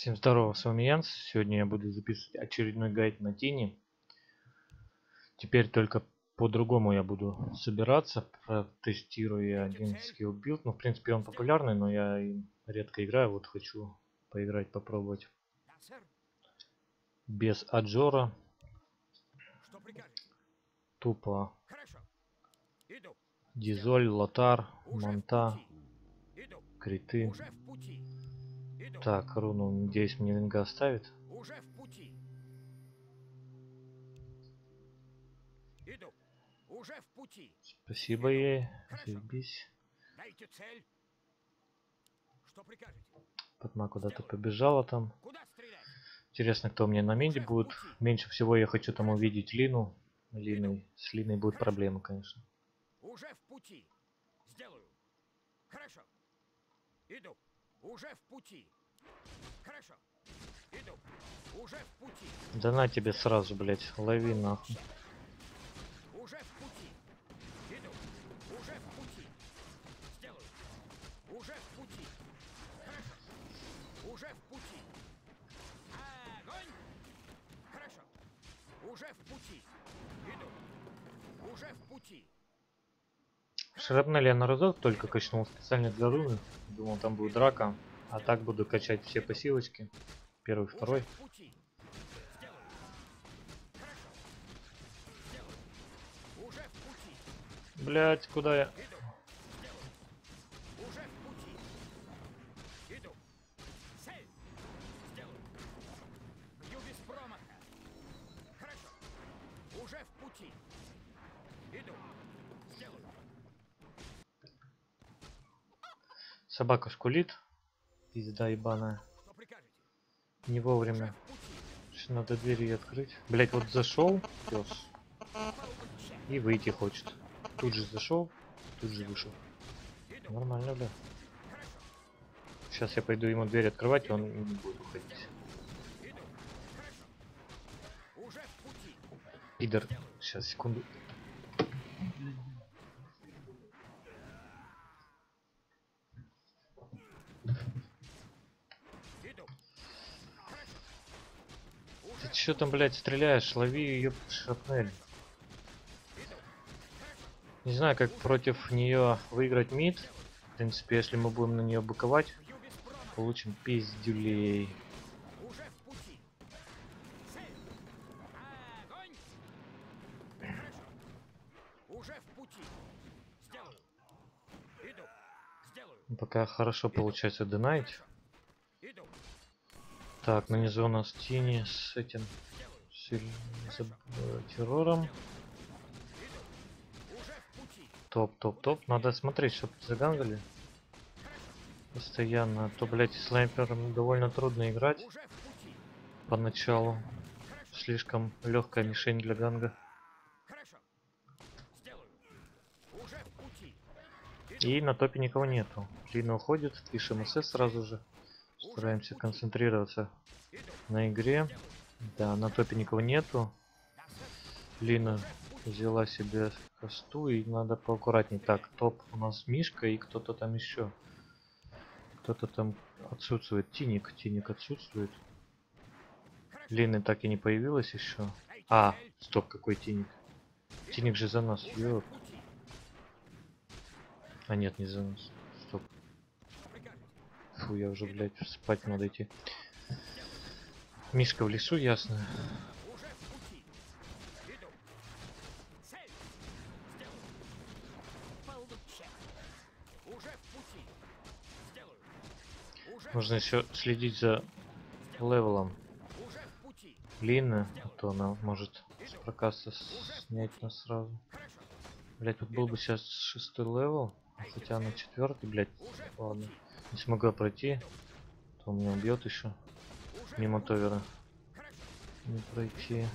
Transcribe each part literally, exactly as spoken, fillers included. Всем здорово, с вами Янс. Сегодня я буду записывать очередной гайд на Тини. Теперь только по-другому я буду собираться. Протестирую я один скилл-билд. Ну, в принципе, он популярный, но я им редко играю. Вот хочу поиграть, попробовать. Без Аджора. Тупо. Дизоль, Лотар, Монта. Криты. Так, руну, надеюсь, мне Линга оставит. Уже в пути. Иду. Уже в пути. Спасибо Иду. Ей. Отъебись. Дайте цель. Что прикажете? Потма куда-то побежала там. Куда стрелять? Интересно, кто мне на минде будет. Меньше всего я хочу там увидеть Лину. Линой. С Линой будут Хорошо. Проблемы, конечно. Уже в пути. Сделаю. Хорошо. Иду. Уже в пути. Хорошо. Иду. Уже в пути. Да на тебе сразу, блять, лови нахуй. Уже в пути. Иду. Уже в пути. Сделаю. Уже в пути. Хорошо. Уже в пути. Огонь. Хорошо. Уже в пути. Иду. Уже в пути. Шрапнель я на разок только качнул специально для руны. Думал, там будет драка. А так буду качать все пассивочки. Первый, второй. Блять, куда я? Собака шкулит. Пизда ебаная. Не вовремя. Сейчас надо двери открыть. Блять, вот зашел пес. И выйти хочет. Тут же зашел, тут же вышел. Нормально, бля. Сейчас я пойду ему дверь открывать, и он не будет уходить. Пидор. Сейчас, секунду. Что там, блядь, стреляешь? Лови ее шрапнель. Не знаю, как против нее выиграть мид. В принципе, если мы будем на нее быковать, получим пиздюлей. Пока хорошо получается донать. Так, на низу у нас Тини с этим с, с, э, террором. Топ, топ, топ. Надо смотреть, чтобы загангали. Постоянно. А то, блядь, с снайпером довольно трудно играть. Поначалу. Слишком легкая мишень для ганга. И на топе никого нету. Лина уходит. Пишем эс эс сразу же. Стараемся концентрироваться на игре. Да, на топе никого нету. Лина взяла себе касту, и надо поаккуратнее. Так, топ у нас Мишка и кто-то там еще. Кто-то там отсутствует. Тиник, Тиник отсутствует. Лина так и не появилась еще. А, стоп, какой Тиник? Тиник же за нас. Ёп. А нет, не за нас. Стоп. Фу, я уже, блядь, спать надо идти. Мишка в лесу, ясно. Нужно еще следить за левелом Лины, а то она может с прокаста снять нас сразу. Блядь, тут был бы сейчас шестой левел, хотя на четвертый, блядь, ладно. Не смогла пройти, то меня убьет еще. Мимо товера. Не пройти.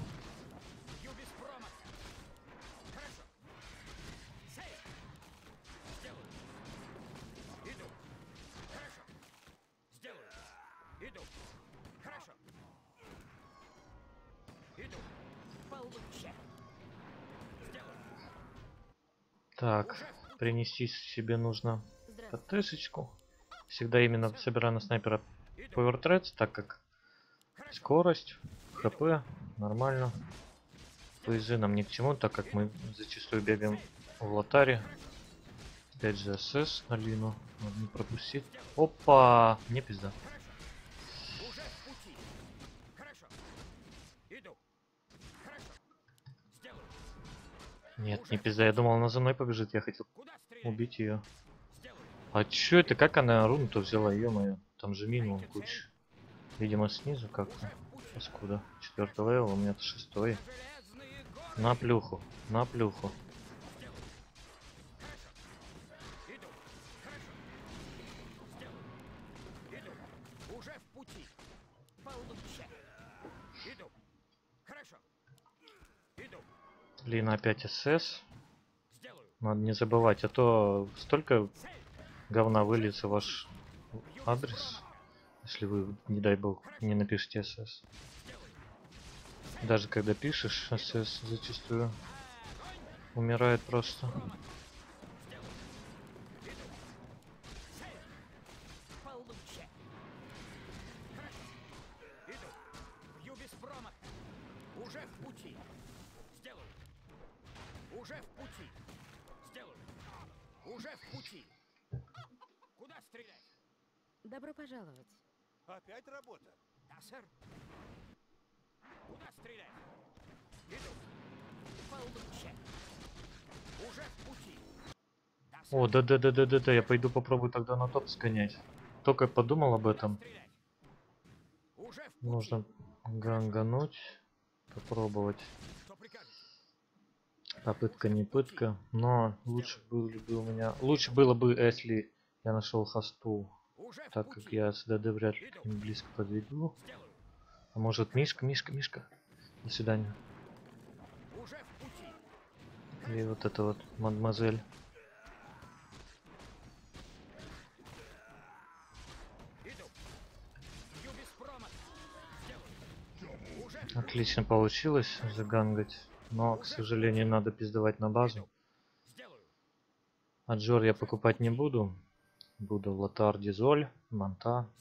Так, принести себе нужно котэшечку. Всегда именно собираю на снайпера Power Treads, так как скорость, хп, нормально. Пейзы нам ни к чему, так как мы зачастую бегаем в Лотаре. Опять же СС на Лину, надо не пропустить. Опа, не пизда. Нет, не пизда, я думал, она за мной побежит, я хотел убить ее. А чё это, как она руну-то взяла, ё-моё, там же минимум куча. Видимо, снизу как-то, откуда? Четвертого левела, у меня-то шестой. На плюху, на плюху. Лина опять СС. Надо не забывать, а то столько говна выльется в ваш адрес, если вы, не дай бог, не напишите СС. Даже когда пишешь СС, зачастую умирает просто. Добро пожаловать. Опять работа? Да, сэр. Куда стрелять? Иду. Получше. Уже в пути. Да, о, да-да-да-да-да-да, я пойду попробую тогда на топ сгонять. Только подумал об этом. Нужно гангануть, попробовать. Попытка не пытка, но лучше было бы у меня... Лучше было бы, если я нашел хосту. Так как я с ДД вряд ли к ним близко подведу. А может Мишка, Мишка, Мишка. До свидания. И вот это вот мадемуазель. Отлично получилось загангать. Но, к сожалению, надо пиздовать на базу. Аджор я покупать не буду. Буду Лотар, Дизоль, Монта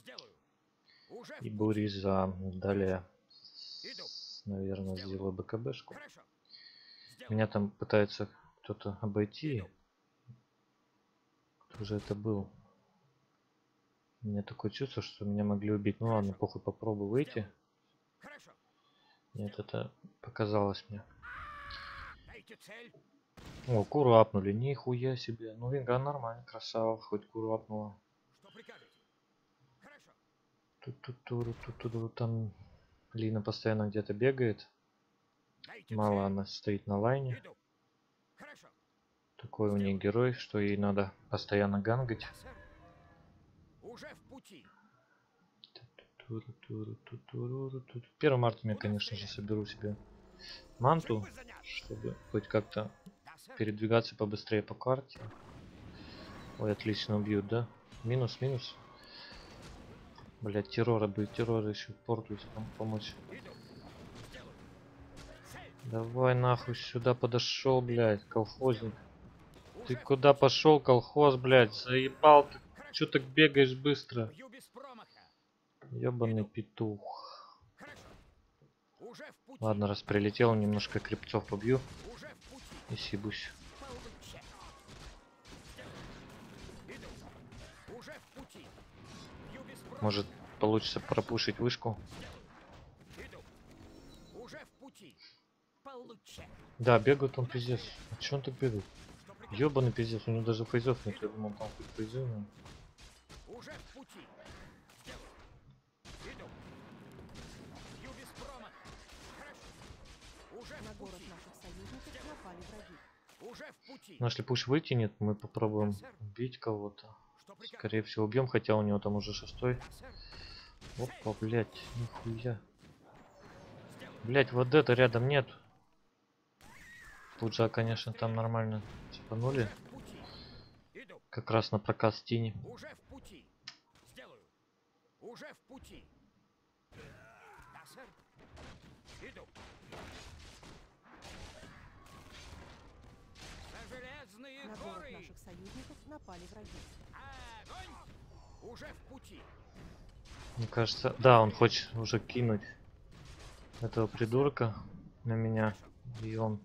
и Буриза. Далее, наверное, сделаю БКБшку. Меня там пытается кто-то обойти. Кто же это был? У меня такое чувство, что меня могли убить. Ну ладно, похуй, попробую выйти. Нет, это показалось мне. О, куру апнули, нихуя себе. Ну, Винга нормально, красава, хоть куру апнула. Тут-тут-тут-тут-тут-тут, там Лина постоянно где-то бегает. Мало она стоит на лайне. Такой у нее герой, что ей надо постоянно гангать. первого марта я, конечно же, соберу себе Манту, чтобы хоть как-то передвигаться побыстрее по карте. Ой, отлично убьют, да? Минус, минус. Блять, террора будет, террора еще портуется, там помочь. Давай нахуй сюда подошел, блять, колхозник. Ты куда пошел, колхоз, блять? Заебал ты. Че так бегаешь быстро? Ёбаный петух. Ладно, раз прилетел, немножко крепцов побью и сибусь. Может, получится пропушить вышку. Да, бегают он пиздец. А че он так бегает? Ёбаный пиздец, у него даже фейзов нет. Я думал, там хоть фейзы. Но если пуш вытянет, мы попробуем убить кого-то. Скорее всего убьем, хотя у него там уже шестой. Опа, блять, нихуя. Блять, вот это рядом нет. Пуджа, конечно, там нормально цепанули. Как раз на прокат Тини. Уже в пути. На город наших союзников напали враги. Огонь! Уже в пути. Мне кажется, да, он хочет уже кинуть этого придурка на меня, и он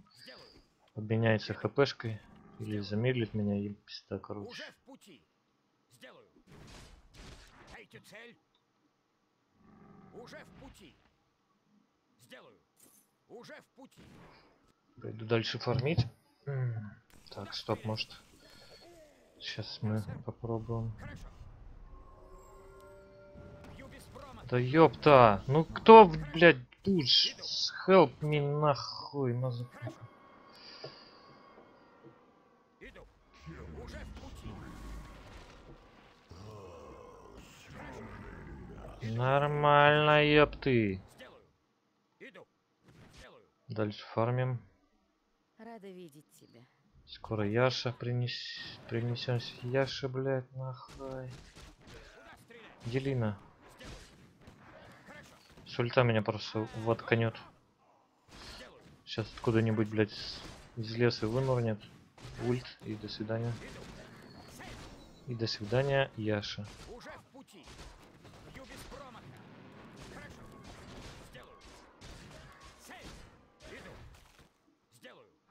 обменяется хпшкой или замедлит меня, и пизда, короче. Дайте цель. Уже в пути. Сделаю. Уже в пути. Пойду дальше фармить. Так, стоп, может. Сейчас мы попробуем. Да ёпта! Ну кто, блядь, пуш? Help me, нахуй, мазафака. Иду. Уже в пути. Нормально, ёпты. Дальше фармим. Рада видеть тебя. Скоро Яша принес... принесемся. Яша, блядь, нахуй. Где Лина? С ульта меня просто воткнет. Сейчас откуда-нибудь, блядь, из леса вынурнет. Ульт, и до свидания. И до свидания, Яша.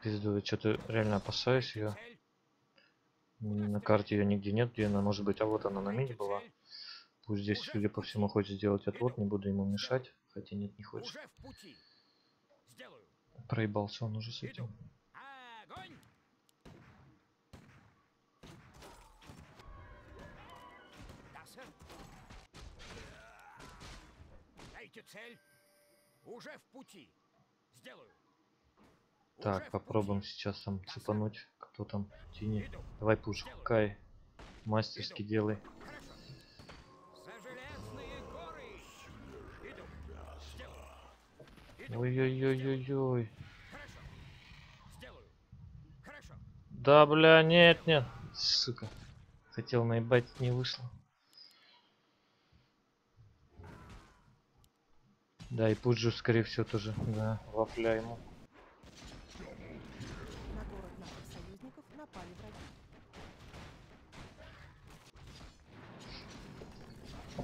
Пизду, что-то реально опасаюсь ее. На карте ее нигде нет, где она может быть. А вот она на мини была. Пусть здесь, судя по всему, хочет сделать отвод. Не буду ему мешать. Хотя нет, не хочет. Проебался он уже с этим. Дайте цель. Уже в пути. Сделаю. Так, попробуем сейчас там цепануть. Кто там? Тини. Давай, пуш, кай. Мастерски делай. Ой-ой-ой-ой-ой. Да, бля, нет, нет. Сука. Хотел наебать, не вышло. Да, и Пуджу, скорее всего, тоже. Да, вафля ему.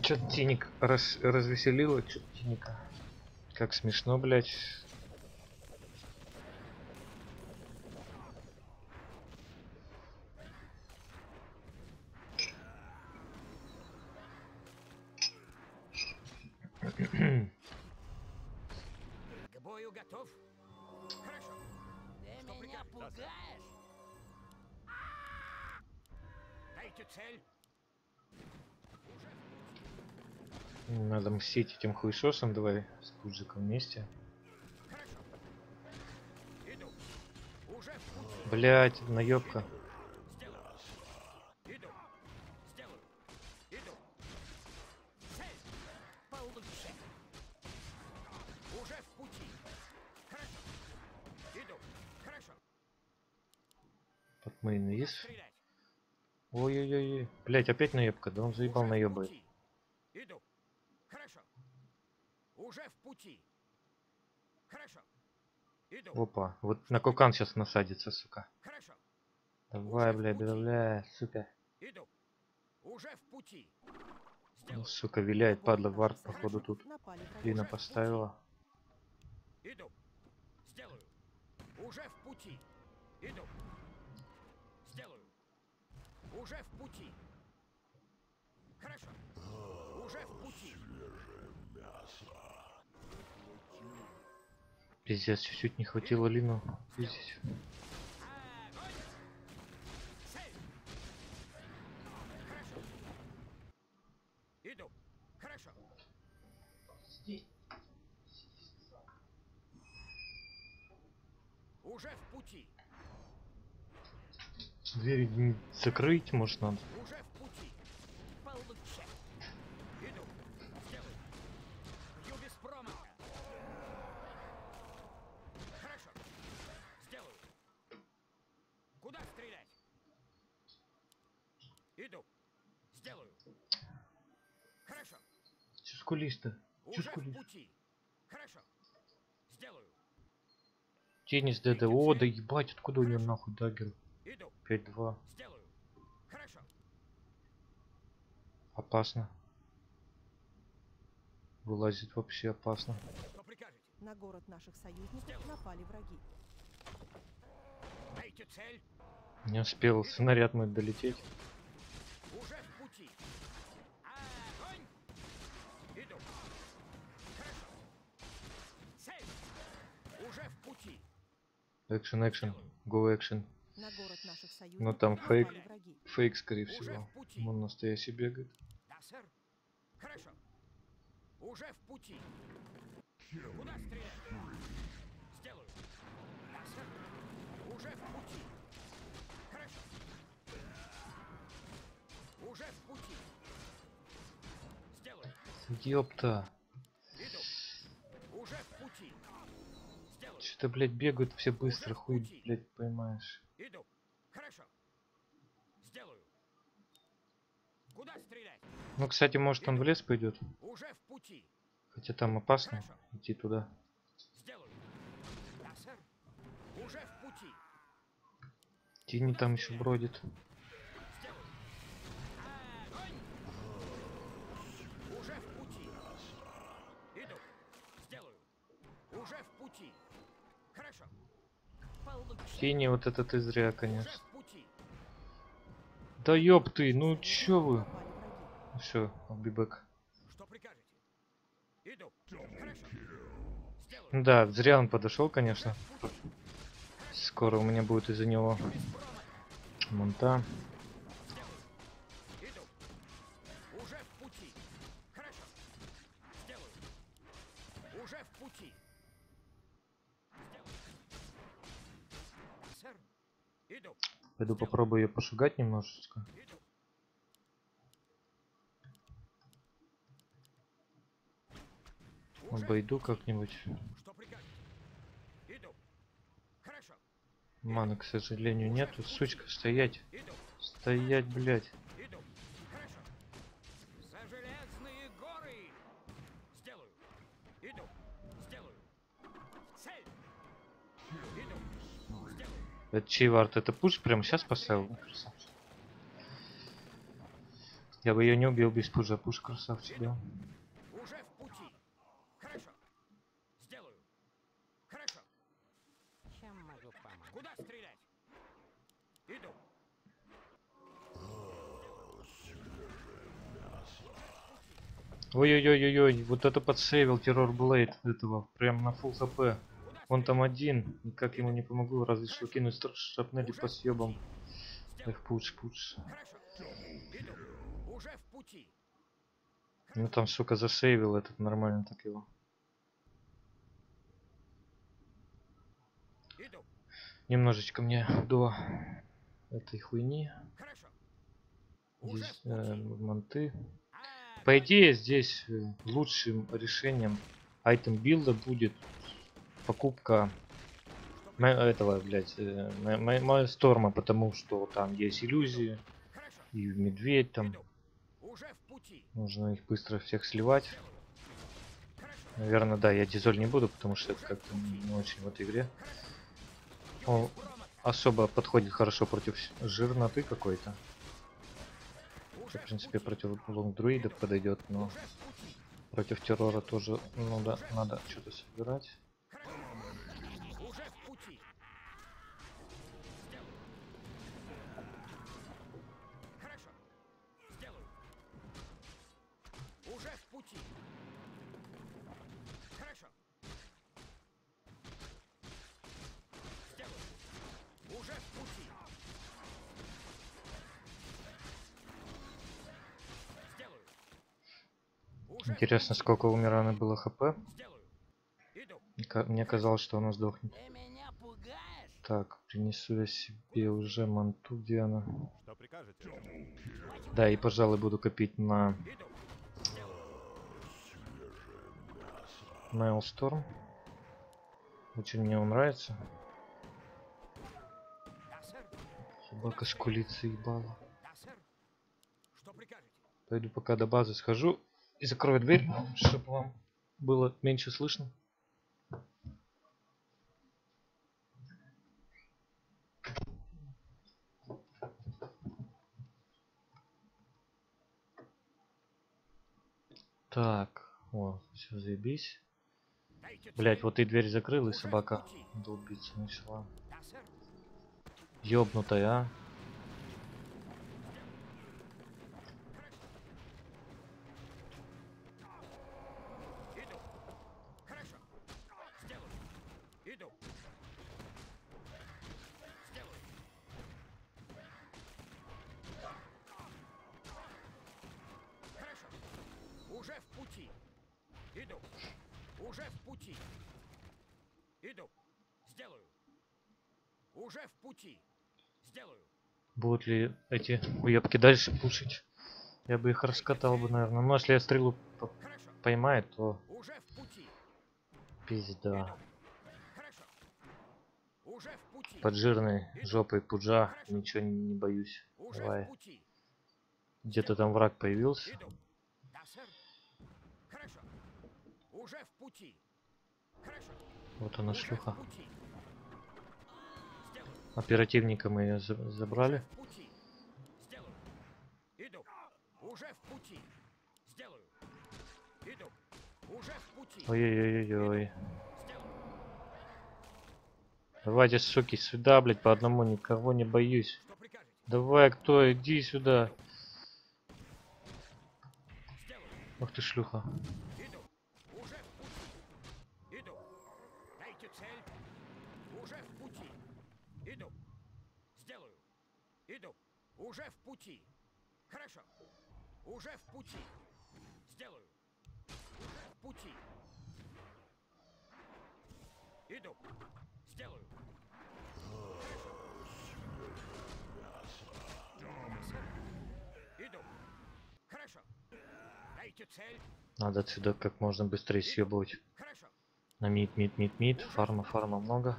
Чё Тиник раз, развеселило, чё Тиника. Как смешно, блядь. К бою готов? Хорошо. Ты меня пугаешь. Дайте цель. Надо мстить этим хуесосом. Давай с Пуджиком вместе. Блять, наебка. Под мейн есть. Ой-ой-ой. Блять, опять наебка. Да он заебал наебает. Уже в пути. Хорошо. Иду. Опа, вот на кукан сейчас насадится, сука. Хорошо. Давай, уже бля, бля, бля, сука. Иду. Уже в пути. Ну, сука, виляет, падла, вард, походу, тут. Лина поставила. Иду. Сделаю. Уже в пути. Иду. Сделаю. Уже в пути. Хорошо. Уже в пути. Пиздец, чуть-чуть не хватило Лину. Пиздец. Иду. Хорошо. Уже в пути. Двери не закрыть, может, надо. Уже в пути. Получше. Иду. Сделай. Бью без промаха. Куда стрелять? Иду. Сделаю. Хорошо. Чускулиста. Чускулиста. Хорошо. Сделаю. Тени с ДДО. О, да ебать, откуда у него нахуй Даггер? пять-два. Сделаю. Хорошо. Опасно. Вылазить вообще опасно. На город наших союзников напали враги. Дайте цель. Не успел снаряд мой долететь. Уже в пути. Огонь! Иду. Цель. Уже в пути. Экшен, экшен, go экшен. Но там фейк, фейк скорее всего. Он настоящий бегает. Да, сэр. Хорошо. Уже в пути. Куда стрелять? Сделаю. Да, сэр. Уже в пути. Хорошо. Уже в пути. Сделаю. Ёпта. Иду. Уже в пути. Сделаю. Что-то, блядь, бегают все быстро, хуй, блядь, поймаешь. Иду. Хорошо. Сделаю. Куда стрелять? Ну, кстати, может, он в лес пойдет. Уже в пути. Хотя там опасно. Хорошо. Идти туда. Сделаю. Да, сэр. Уже в пути. Тини там еще бродит. Огонь! Уже в пути. Иду. Сделаю. Уже в пути. Хорошо. Получше. Тини, вот это ты зря, конечно. Да ёб ты, ну чё вы? Все, убибэк. Да, зря он подошел, конечно. Скоро у меня будет из-за него Монта. Пойду попробую ее пошугать немножечко. Обойду как-нибудь. Маны, к сожалению, нету. Сучка, стоять. Стоять, блядь. Это чей вард? Это пуш прямо сейчас поставил? Красавчик. Я бы ее не убил без пуджа. Пуш красавчик, да. Ой-ой-ой-ой-ой, вот это подсейвил Террор Блейд этого, прям на фул хп. Он там один, никак ему не помогу, разве что кинуть шрапнели по съебам. Эх, пуч, пуч. Ну там, сука, засейвил этот, нормально так его. Немножечко мне до этой хуйни. Здесь э, монты. По идее, здесь лучшим решением айтем билда будет покупка этого, блядь, Нольсторма, потому что там есть иллюзии и медведь там. Нужно их быстро всех сливать. Наверное, да, я дизоль не буду, потому что это как-то не очень в этой игре. Он особо подходит хорошо против жирноты какой-то. В принципе, против лонг-друида подойдет, но против террора тоже, ну да, надо что-то собирать. Интересно, сколько у Мираны было хп. Мне казалось, что она сдохнет. Так, принесу я себе уже манту, где она. Да, и, пожалуй, буду копить на Nail Storm. Очень мне он нравится. Собака скулится ебала. Пойду пока до базы схожу. И закрою дверь, чтобы вам было меньше слышно. Так, о, Все, заебись. Блять, вот и дверь закрыла, и собака долбиться начала. Ёбнутая, а. Будут ли эти уебки дальше пушить? Я бы их раскатал бы, наверное. Но если я стрелу поймаю, то пизда. Под жирной жопой Пуджа ничего не боюсь. Давай. Где-то там враг появился. Вот она, шлюха. Оперативника мы ее забрали. Ой-ой-ой-ой. Давайте, суки, сюда, блядь, по одному, никого не боюсь. Давай, кто, иди сюда. Ах ты, шлюха. Уже в пути. Хорошо. Уже в пути. Сделаю. Уже в пути. Иду. Сделаю. Иду. Хорошо. Дайте цель. Надо отсюда как можно быстрее съебывать. Хорошо. На мид, мид, мид, мид. Фарма, фарма много.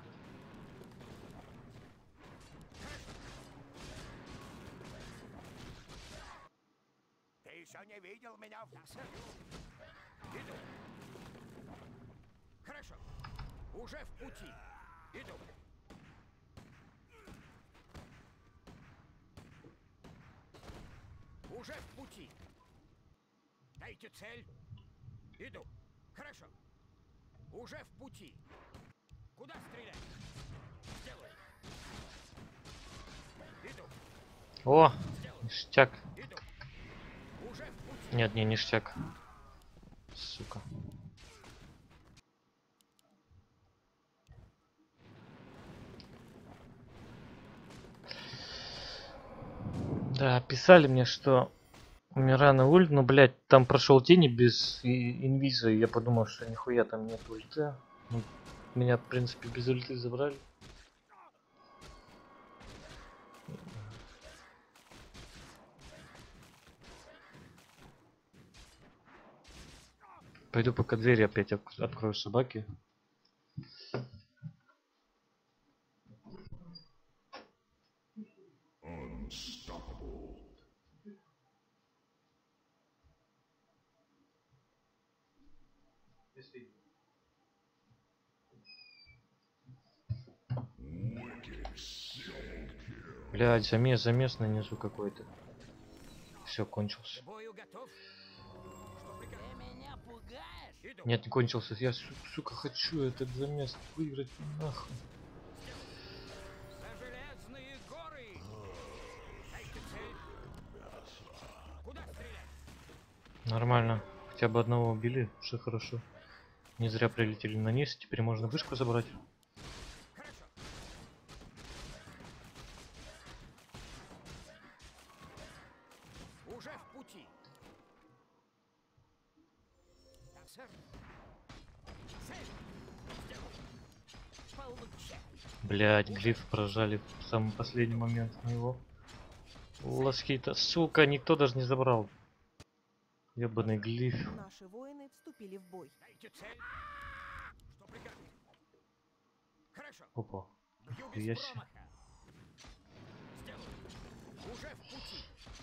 Хорошо. Уже в пути. Иду. Уже в пути. Дайте цель. Иду. Хорошо. Уже в пути. Куда стрелять? Сделай. Иду. О, ништяк. Иду. Нет, не ништяк. Сука. Да, писали мне, что Мирана ульт, но, блядь, там прошел Тини без инвиза, и я подумал, что нихуя там нет ульта. Меня, в принципе, без ульты забрали. Пойду пока двери опять открою собаки. Блядь, замес, замес нанесу какой-то. Все, кончился. Нет, не кончился. Я, сука, хочу этот замес выиграть нахуй. Нормально. Хотя бы одного убили. Все хорошо. Не зря прилетели на низ. Теперь можно вышку забрать. Блять, Глиф прожали в самый последний момент моего лоскита. Сука, никто даже не забрал. Ёбаный Глиф. Наши воины вступили в бой. Опа. Яси.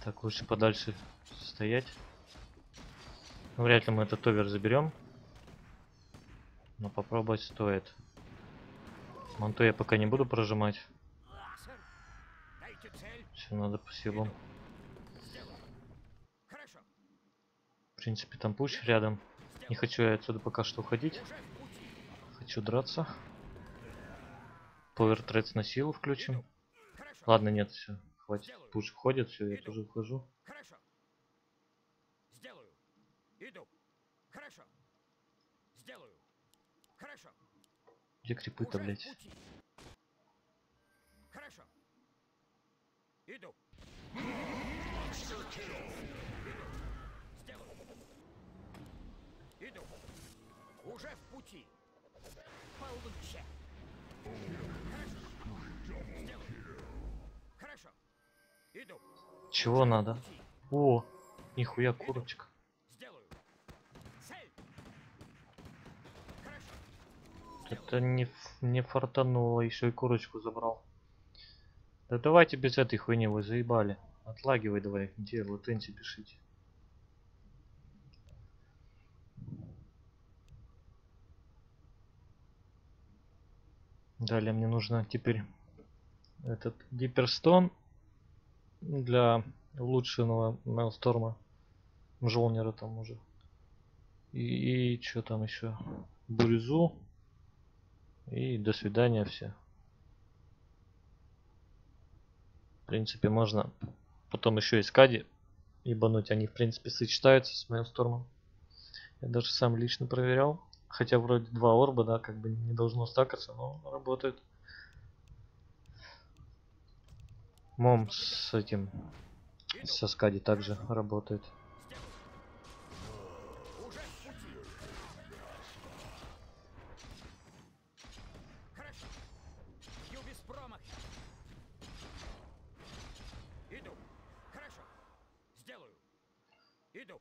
Так, лучше подальше стоять. Ну, вряд ли мы этот овер заберем. Но попробовать стоит. Монту я пока не буду прожимать. Все надо по силам. В принципе, там пуч рядом. Не хочу я отсюда пока что уходить. Хочу драться. Power Treads на силу включим. Ладно, нет, все. Хватит. Пуш входит, все, я тоже ухожу. Хорошо. Сделаю. Иду. Хорошо. Сделаю. Хорошо. Где крипы-то, блядь? Хорошо. Иду. Сделаю. Иду. Уже в пути. Получше. Чего надо? О, нихуя курочка. Это не, не фартануло, еще и курочку забрал. Да давайте без этой хуйни, вы заебали. Отлагивай давай, где латенси пишите. Далее мне нужно теперь этот гиперстон для улучшенного Мелсторма, Жолнера там уже. И, и что там еще? Буризу. И до свидания все. В принципе, можно потом еще и Скади ебануть. Они, в принципе, сочетаются с Мелстормом. Я даже сам лично проверял. Хотя вроде два орба, да, как бы не должно стакаться, но работает. Мом с этим, со Скади также работает.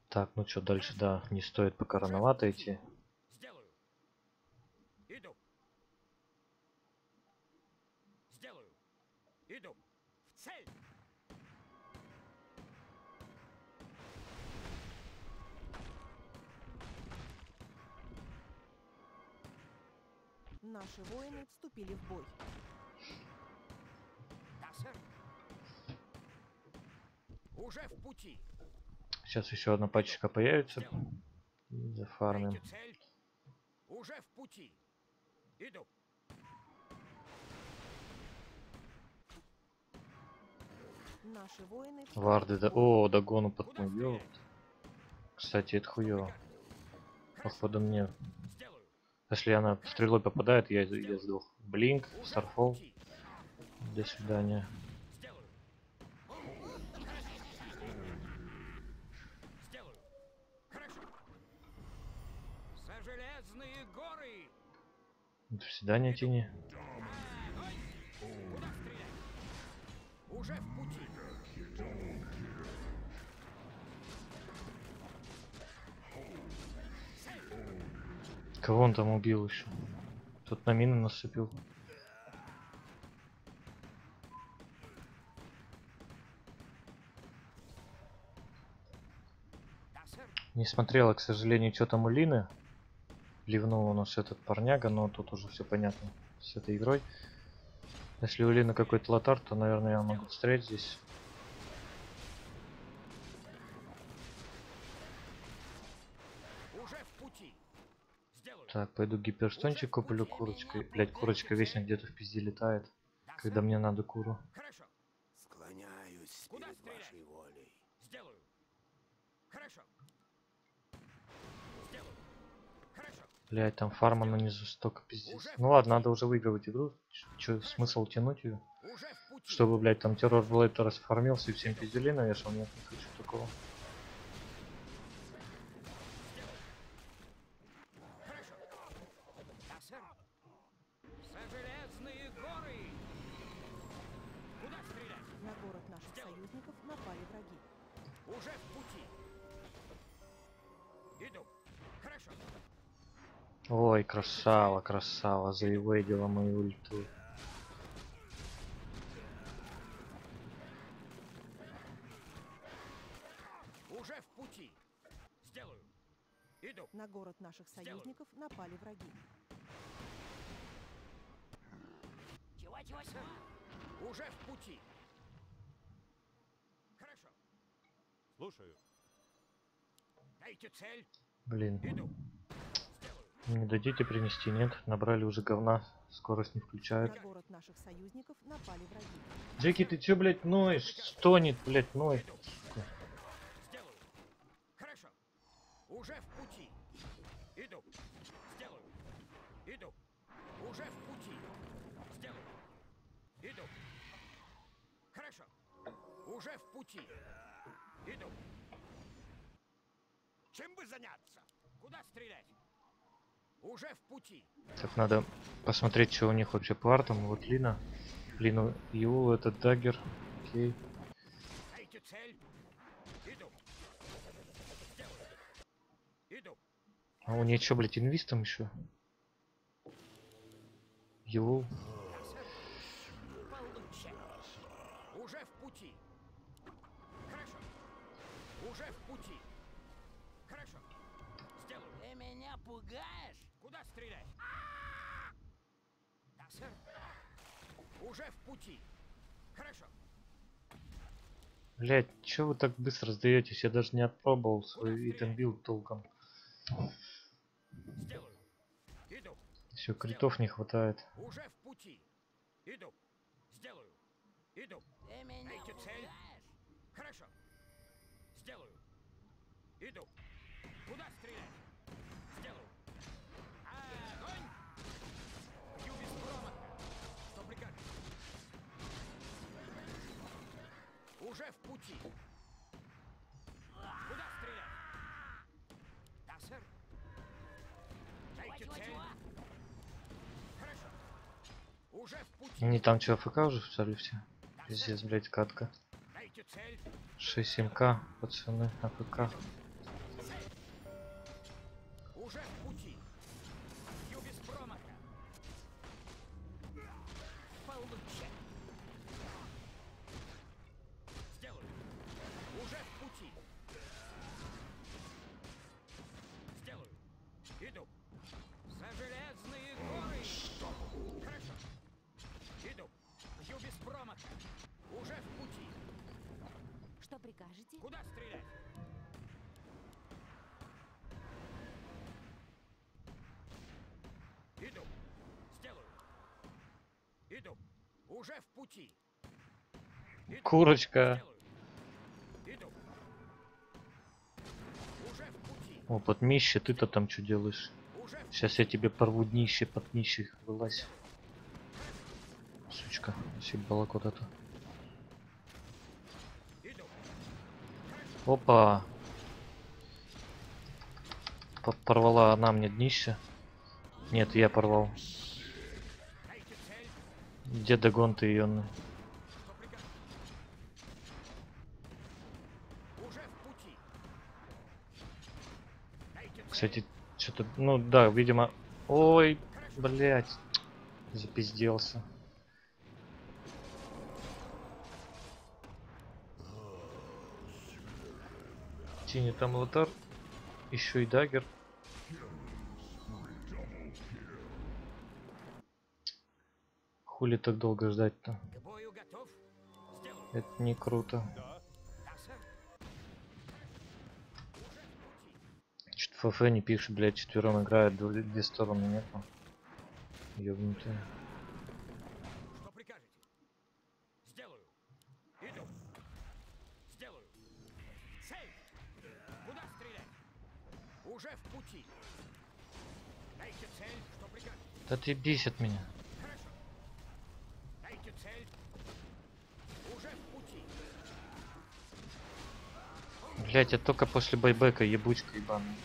Так, ну что, дальше, да, не стоит пока рановато идти. Наши воины вступили в бой. Да, сэр. Уже в пути. Сейчас еще одна пачечка появится. Зафармим. Уже в пути. Иду. Наши воины. Варды, да. О, догону подмывел. Кстати, это хуево. Походу мне. Если она стрелой попадает, я, я сдох. Блинк, старфол. До свидания. До свидания, Тини. Уже в пути. Кого он там убил еще? Тут на мину насыпил. Не смотрела, к сожалению, что там у Лины. Ливнул у нас этот парняга, но тут уже все понятно с этой игрой. Если у Лины какой-то лотар, то, наверное, я могу встретить здесь. Так, пойду гиперстончик куплю курочкой. Блять, курочка вечно где-то в пизде летает, когда мне надо куру. Склоняюсь перед вашей волей. Сделаю. Хорошо. Сделаю. Хорошо. Блять, там фарма на низу столько пиздец. Ну ладно, надо уже выигрывать игру. Че, смысл тянуть ее? Чтобы, блять, там Террор Блейд расформился и всем пиздюлей навешал. Нет, не хочу такого. Ой, красава, красава, заевейдила мою ульту. Уже в пути. Сделаю. Иду. На город наших союзников Сделаю. Напали враги. Чего, чего, чего? Уже в пути. Хорошо. Слушаю. Дайте цель. Блин. Иду. Не дадите принести, нет? Набрали уже говна. Скорость не включает. Джеки, ты чё, блядь, ноешь? Стонет, блядь, ной. Хорошо. Уже в пути. Иду. Сделаю. Иду. Уже в пути. Сделаю. Иду. Хорошо. Уже в пути. Иду. Чем бы заняться? Куда стрелять? Уже в пути. Так, надо посмотреть, что у них вообще по артам. Вот Лина. Лину Ю, этот Даггер. Окей. Дайте цель. Иду. Сделаю. Иду. А у нее что, блядь, инвиз там еще? Его. Получше. Уже в пути. Хорошо. Уже в пути. Хорошо. Сделаю. Ты меня пугаешь? Куда стрелять? Да, сэр. Уже в пути. Хорошо. Блять, чё вы так быстро сдаетесь? Я даже не отпробовал свой итем билд толком. Сделаю. Иду. Все, критов не хватает. Уже в пути. Иду. Сделаю. Иду. Найти цель. Хорошо. Сделаю. Иду. Куда стрелять? Сделаю. Огонь! Бью без промаха. Что прикажешь? Уже в пути. Куда стрелять? Да, сэр. Дайте цель. Хорошо. Уже в пути. Они там что, АФК уже встали все? Здесь, блядь, катка. Дайте цель. шесть-семь ка, пацаны, АФК. Уже в пути. Иду. Курочка. Иду. Уже в пути. О, под днище, ты-то там что делаешь? Уже сейчас я тебе порву днище, под днище вылазь. Сучка, съебала куда-то. Опа. Порвала она мне днище. Нет, я порвал. Где догон ты ее? Уже в пути. Кстати, что-то, ну да, видимо. Ой, блять, запизделся. Тини, там Лотар, еще и Даггер. Хули так долго ждать-то? Это не круто. Чуть ФФ не пишет, блядь, четвером играет, две стороны нету. Ёбнутые. Что прикажете? Сделаю. Иду. Сделаю. Цель. Куда стрелять? Уже в пути. Дайте цель, что прикажете. Да ты бесит меня. Блять, я только после байбека, ебучка ебаная.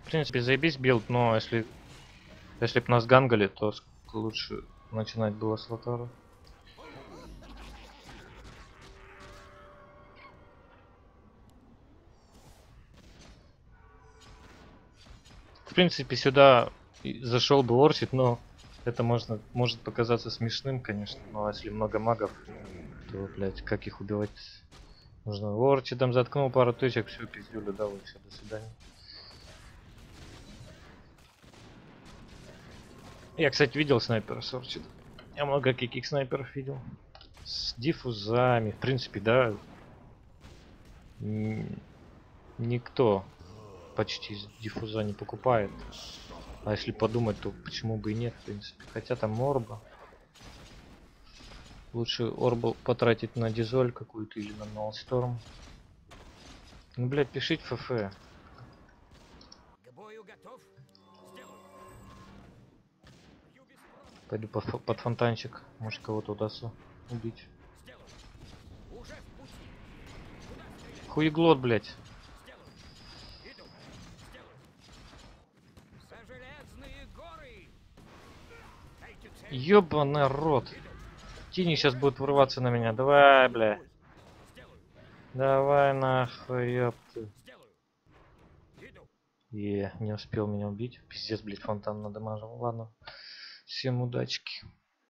В принципе, заебись билд, но если если б нас гангали, то лучше начинать было с Лотара. принципе, сюда зашел бы Орчит, но это можно, может показаться смешным, конечно. Но если много магов, то, блядь, как их убивать нужно? Орчитом заткнул пару тычек, все, пиздюлю дал, и все, до свидания. Я, кстати, видел снайпера Сорчит. Я много каких снайперов видел. С диффузами, в принципе, да. Никто почти диффуза не покупает. А если подумать, то почему бы и нет, в принципе. Хотя там орба. Лучше орбу потратить на дизоль какую-то или на Нольсторм. Ну, блядь, пишите ФФ. Пойду под, под фонтанчик, может кого-то удастся убить. Хуеглот, блядь. Ёбаный рот. Тини сейчас будет врываться на меня. Давай, бля. Давай нахуй, ёпты. Е, не успел меня убить. Пиздец, блядь, фонтан надамажил. Ладно. Всем удачки.